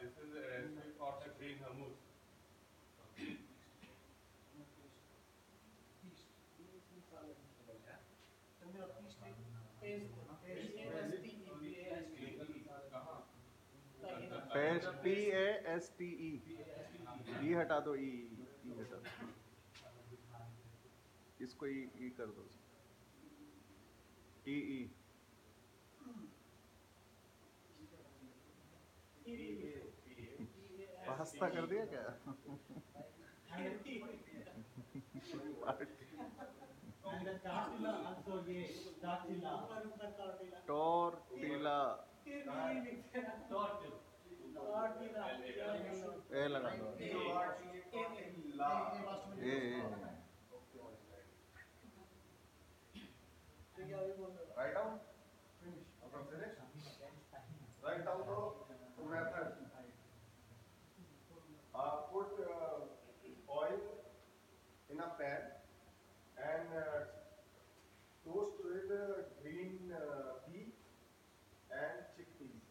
This is a recipe for the green hummus. Paste PASTE. E हटा दो, E हटा दो. इसको E कर दो. E. पास्ता कर दिया क्या? टॉर्टिला ए लगा दो right out right out method. Put oil in a pan and toast with green pea and chickpeas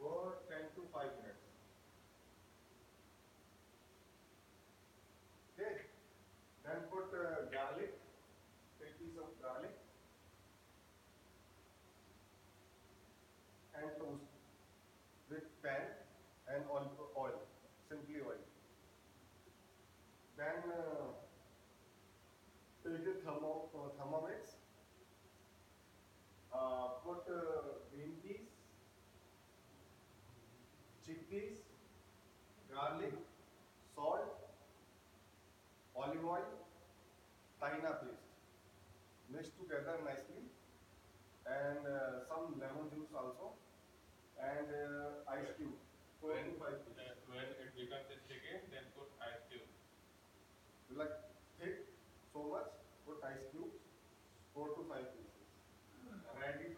for 10 to 5 minutes. Okay. Then put garlic, 3 pieces of garlic and toast. With pan and oil, simply oil. Then take a thermomix, put green peas, chickpeas, garlic, salt, olive oil, tahina paste. Mix together nicely and some lemon juice also. And ice cube. When it becomes chicken, then put ice cube. Like thick, so much, put ice cube, 4 to 5 pieces. Ready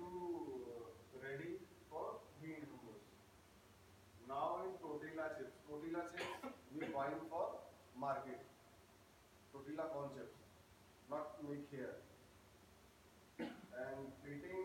for green hummus. Now in tortilla chips. Tortilla chips we buy for market. Tortilla corn chips, not make here. And treating.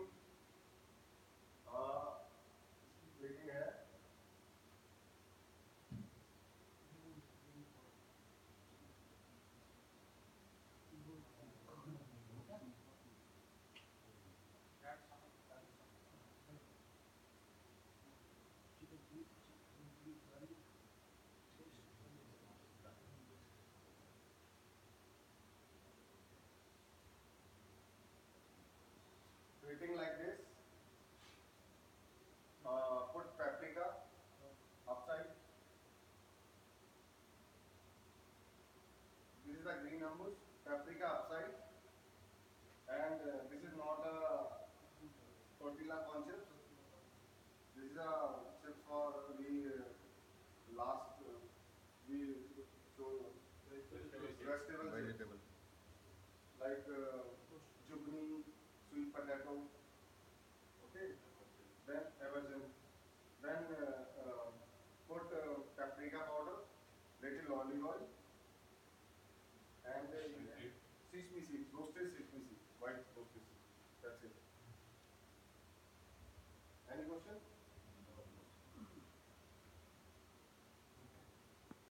Treating like this, put paprika upside. This is the green hummus, paprika upside, and this is not a tortilla corn chips. This is a chips for the last we show vegetables like jugni. Sweet potato, okay, then everything, then put paprika powder, little olive oil, and sesame seeds, roasted sesame seeds, white roasted seeds, that's it. Any question?